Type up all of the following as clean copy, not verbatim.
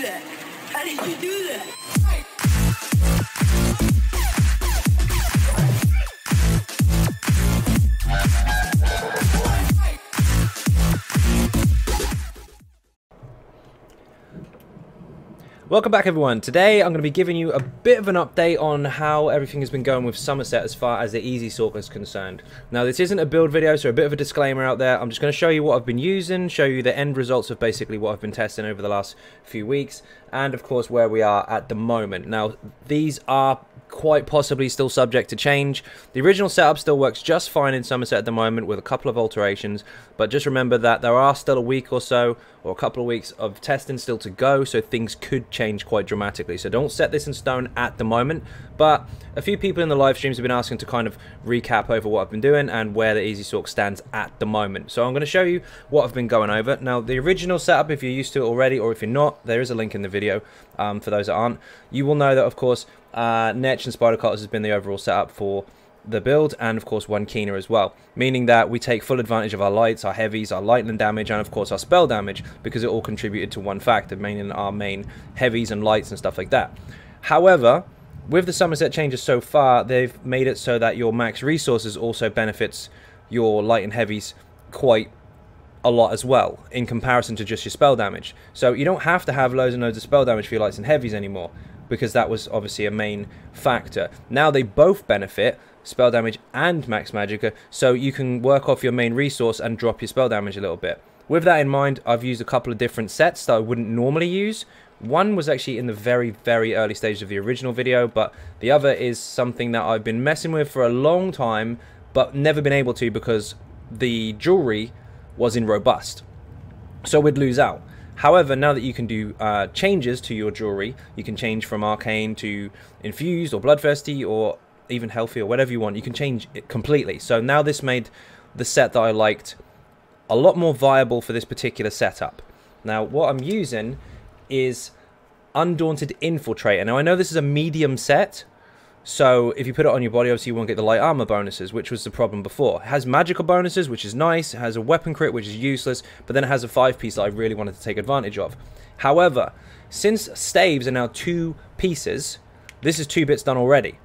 do that? How did you do that? Welcome back everyone. Today I'm going to be giving you a bit of an update on how everything has been going with Summerset as far as the Easy Sorc is concerned. Now this isn't a build video, so a bit of a disclaimer out there. I'm just going to show you what I've been using, show you the end results of basically what I've been testing over the last few weeks, and of course where we are at the moment. Now these are quite possibly still subject to change. The original setup still works just fine in Summerset at the moment with a couple of alterations, but just remember that there are still a week or so, or a couple of weeks of testing still to go, so things could change quite dramatically. So don't set this in stone at the moment, but a few people in the live streams have been asking to kind of recap over what I've been doing and where the Easy Sorc stands at the moment. So I'm going to show you what I've been going over. Now the original setup, if you're used to it already, or if you're not, there is a link in the video for those that aren't. You will know that of course Netch and Spider Cutters has been the overall setup for the build, and of course one Kino as well, meaning that we take full advantage of our lights, our heavies, our lightning damage, and of course our spell damage, because it all contributed to one factor, meaning our main heavies and lights and stuff like that. However, with the Summerset changes so far, they've made it so that your max resources also benefits your light and heavies quite a lot as well, in comparison to just your spell damage. So you don't have to have loads and loads of spell damage for your lights and heavies anymore, because that was obviously a main factor. Now they both benefit, spell damage and max magicka, so you can work off your main resource and drop your spell damage a little bit. With that in mind, I've used a couple of different sets that I wouldn't normally use. One was actually in the very early stages of the original video, but the other is something that I've been messing with for a long time, but never been able to because the jewelry was in robust, so we'd lose out. However, now that you can do changes to your jewelry, you can change from arcane to infused or bloodthirsty or even healthy or whatever you want. You can change it completely. So now this made the set that I liked a lot more viable for this particular setup. Now what I'm using is Undaunted Infiltrator. Now I know this is a medium set, so if you put it on your body, obviously you won't get the light armor bonuses, which was the problem before. It has magical bonuses, which is nice. It has a weapon crit, which is useless, but then it has a 5-piece that I really wanted to take advantage of. However, since staves are now 2 pieces, this is 2 bits done already.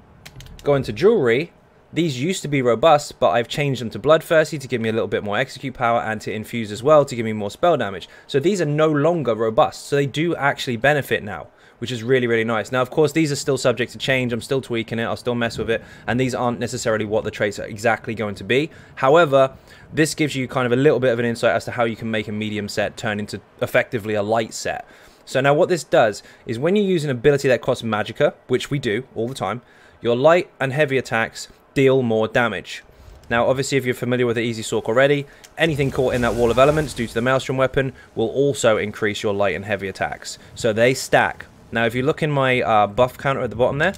Going to jewelry, these used to be robust, but I've changed them to bloodthirsty to give me a little bit more execute power, and to infuse as well to give me more spell damage. So these are no longer robust, so they do actually benefit now, which is really nice. Now of course these are still subject to change. I'm still tweaking it, I'll still mess with it, and these aren't necessarily what the traits are exactly going to be. However, this gives you kind of a little bit of an insight as to how you can make a medium set turn into effectively a light set. So now what this does is when you use an ability that costs magicka, which we do all the time, your light and heavy attacks deal more damage. Now obviously if you're familiar with the Easy Sorc already, anything caught in that wall of elements due to the Maelstrom weapon will also increase your light and heavy attacks, so they stack. Now, if you look in my buff counter at the bottom there,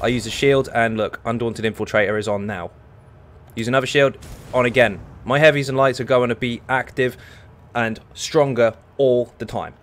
I use a shield, and look, Undaunted Infiltrator is on now. Use another shield, on again. My heavies and lights are going to be active and stronger all the time.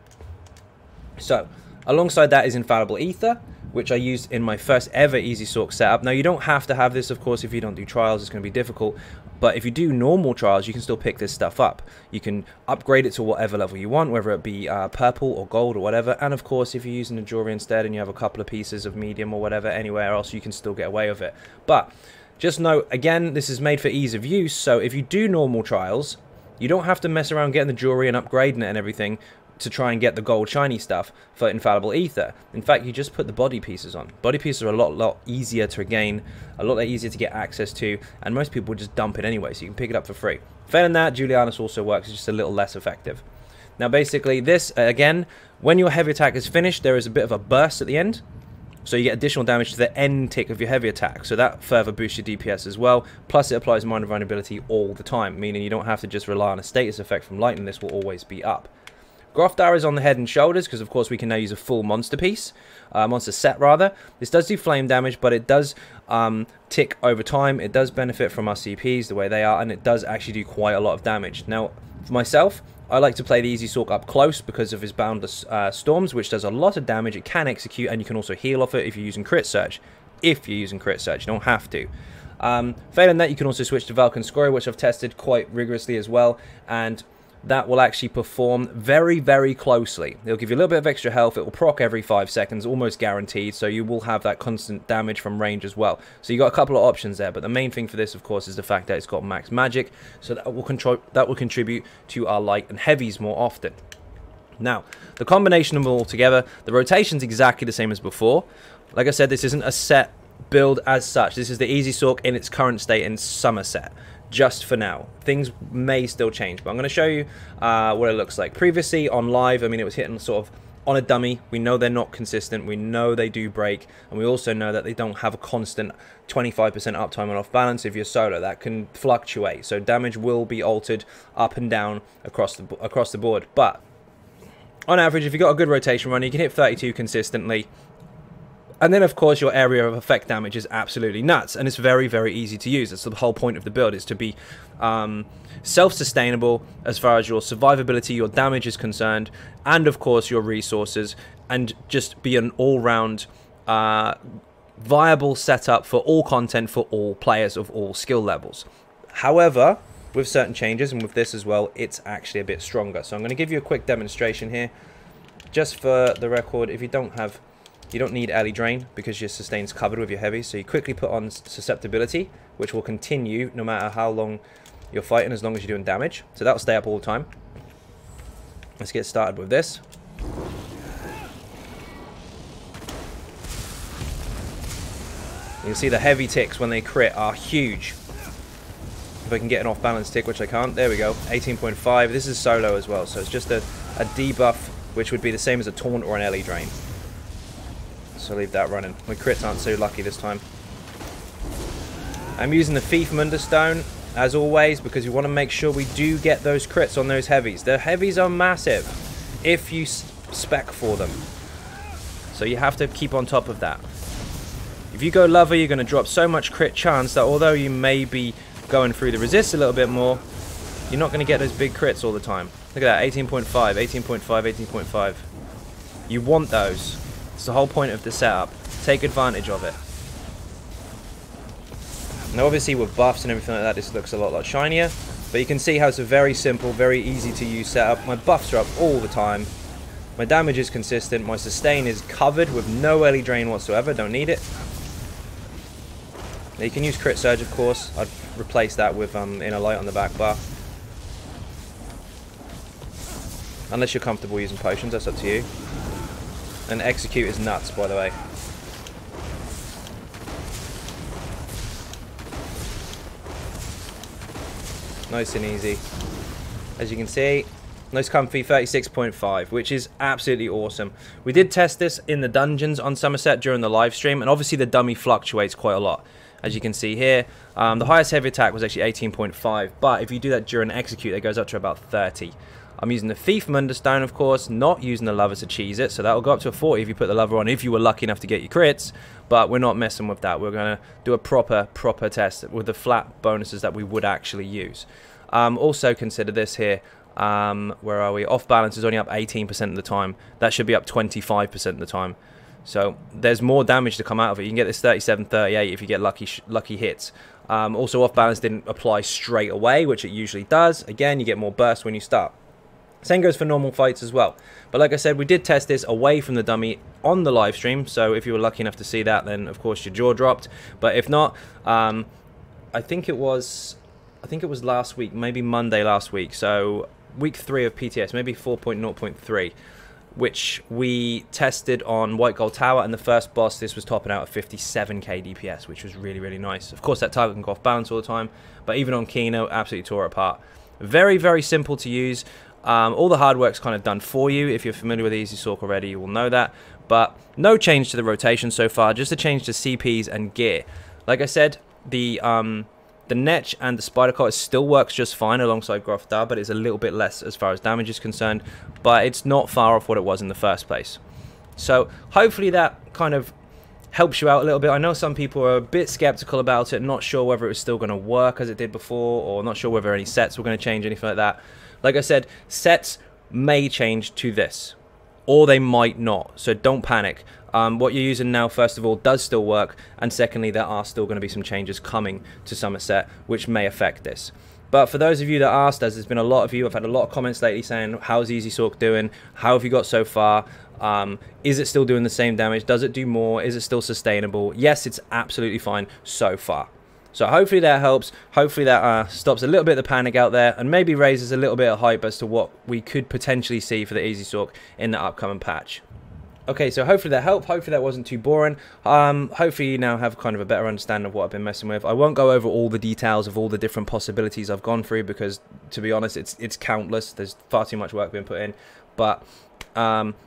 So, alongside that is Infallible Aether, which I used in my first ever Easy Sorc setup. Now, you don't have to have this, of course. If you don't do trials, it's going to be difficult. But if you do normal trials, you can still pick this stuff up. You can upgrade it to whatever level you want, whether it be purple or gold or whatever. And of course, if you're using a jewelry instead and you have a couple of pieces of medium or whatever anywhere else, you can still get away with it. But just know, again, this is made for ease of use. So if you do normal trials, you don't have to mess around getting the jewelry and upgrading it and everything to try and get the gold shiny stuff for Infallible Aether. In fact, you just put the body pieces on. Body pieces are a lot easier to gain, a lot easier to get access to, and most people just dump it anyway, so you can pick it up for free. Failing that, Julianus also works, it's just a little less effective. Now basically this, again, when your heavy attack is finished, there is a bit of a burst at the end, so you get additional damage to the end tick of your heavy attack, so that further boosts your DPS as well, plus it applies minor vulnerability all the time, meaning you don't have to just rely on a status effect from lightning, this will always be up. Grofdar is on the head and shoulders, because of course we can now use a full monster piece, monster set rather. This does do flame damage, but it does tick over time, it does benefit from our CPs, the way they are, and it does actually do quite a lot of damage. Now, for myself, I like to play the Easy Sorc up close because of his Boundless Storms, which does a lot of damage, it can execute, and you can also heal off it if you're using Crit Surge. If you're using Crit Surge, you don't have to. Failing that, you can also switch to Vulcan Squirer, which I've tested quite rigorously as well, and that will actually perform very, very closely. It'll give you a little bit of extra health. It will proc every 5 seconds, almost guaranteed, so you will have that constant damage from range as well. So you've got a couple of options there, but the main thing for this, of course, is the fact that it's got max magic, so that will contribute to our light and heavies more often. Now, the combination of them all together, the rotation's exactly the same as before. Like I said, this isn't a set build as such. This is the Easy Sorc in its current state in Summerset. Just for now, things may still change, but I'm going to show you what it looks like. Previously on live, I mean, it was hitting sort of on a dummy. We know they're not consistent, we know they do break, and we also know that they don't have a constant 25% uptime on off balance. If you're solo, that can fluctuate, so damage will be altered up and down across the board. But on average, if you've got a good rotation run, you can hit 32 consistently. And then, of course, your area of effect damage is absolutely nuts, and it's very, very easy to use. That's the whole point of the build, is to be self-sustainable as far as your survivability, your damage is concerned, and, of course, your resources, and just be an all-round viable setup for all content, for all players of all skill levels. However, with certain changes, and with this as well, it's actually a bit stronger. So I'm going to give you a quick demonstration here. Just for the record, if you don't have... You don't need Alley Drain because your sustain's covered with your heavy, so you quickly put on Susceptibility, which will continue no matter how long you're fighting, as long as you're doing damage. So that'll stay up all the time. Let's get started with this. You'll see the heavy ticks when they crit are huge. If I can get an off-balance tick, which I can't. There we go, 18.5. This is solo as well, so it's just a debuff, which would be the same as a Taunt or an Alley Drain. So leave that running. My crits aren't so lucky this time. I'm using the Thief Mundus Stone, as always, because we want to make sure we do get those crits on those heavies. The heavies are massive if you spec for them, so you have to keep on top of that. If you go Lover, you're going to drop so much crit chance that although you may be going through the resist a little bit more, you're not going to get those big crits all the time. Look at that, 18.5, 18.5, 18.5. You want those. It's the whole point of the setup. Take advantage of it. Now obviously with buffs and everything like that, this looks a lot shinier. But you can see how it's a very simple, very easy to use setup. My buffs are up all the time. My damage is consistent. My sustain is covered with no early drain whatsoever. Don't need it. Now you can use Crit Surge, of course. I'd replace that with Inner Light on the back bar. Unless you're comfortable using potions, that's up to you. And Execute is nuts, by the way. Nice and easy. As you can see, nice comfy 36.5, which is absolutely awesome. We did test this in the dungeons on Summerset during the live stream, and obviously the dummy fluctuates quite a lot. As you can see here, the highest heavy attack was actually 18.5, but if you do that during Execute, it goes up to about 30. I'm using the Thief Mundus Stone, of course, not using the Lover to cheese it, so that'll go up to a 40 if you put the Lover on, if you were lucky enough to get your crits, but we're not messing with that. We're going to do a proper test with the flat bonuses that we would actually use. Also consider this here, where are we? Off balance is only up 18% of the time. That should be up 25% of the time. So there's more damage to come out of it. You can get this 37, 38 if you get lucky hits. Also, off balance didn't apply straight away, which it usually does. Again, you get more bursts when you start. Same goes for normal fights as well. But like I said, we did test this away from the dummy on the live stream. So if you were lucky enough to see that, then of course your jaw dropped. But if not, I think it was last week, maybe Monday last week. So week 3 of PTS, maybe 4.0.3. which we tested on White Gold Tower, and the first boss, this was topping out at 57k DPS, which was really, really nice. Of course, that target can go off balance all the time, but even on Kino, absolutely tore it apart. Very, very simple to use. All the hard work's kind of done for you. If you're familiar with Easy Sorc already, you will know that. But no change to the rotation so far, just a change to CPs and gear. Like I said, the Netch and the Spider Cart still works just fine alongside Grofdar, but it's a little bit less as far as damage is concerned. But it's not far off what it was in the first place. So hopefully that kind of helps you out a little bit. I know some people are a bit skeptical about it, not sure whether it was still going to work as it did before, or not sure whether any sets were going to change, anything like that. Like I said, sets may change to this, or they might not, so don't panic. What you're using now, first of all, does still work, and secondly, there are still going to be some changes coming to Summerset, which may affect this. But for those of you that asked, as there's been a lot of you, I've had a lot of comments lately saying, how's Easy Sorc doing? How have you got so far? Is it still doing the same damage? Does it do more? Is it still sustainable? Yes, it's absolutely fine so far. So hopefully that helps. Hopefully that stops a little bit of the panic out there and maybe raises a little bit of hype as to what we could potentially see for the Easy Sorc in the upcoming patch. Okay, so hopefully that helped. Hopefully that wasn't too boring. Hopefully you now have kind of a better understanding of what I've been messing with. I won't go over all the details of all the different possibilities I've gone through because, to be honest, it's countless. There's far too much work being put in. But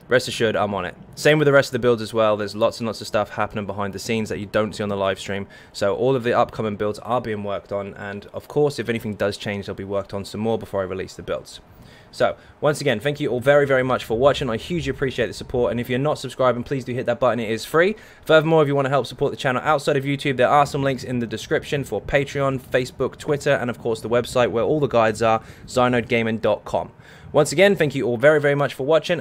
rest assured, I'm on it. Same with the rest of the builds as well. There's lots and lots of stuff happening behind the scenes that you don't see on the live stream. So all of the upcoming builds are being worked on, and of course, if anything does change, they'll be worked on some more before I release the builds. So once again, thank you all very, very much for watching. I hugely appreciate the support, and if you're not subscribing, please do hit that button. It is free. Furthermore, if you want to help support the channel outside of YouTube, there are some links in the description for Patreon, Facebook, Twitter, and of course the website where all the guides are, ZynodGaming.com. Once again, thank you all very, very much for watching,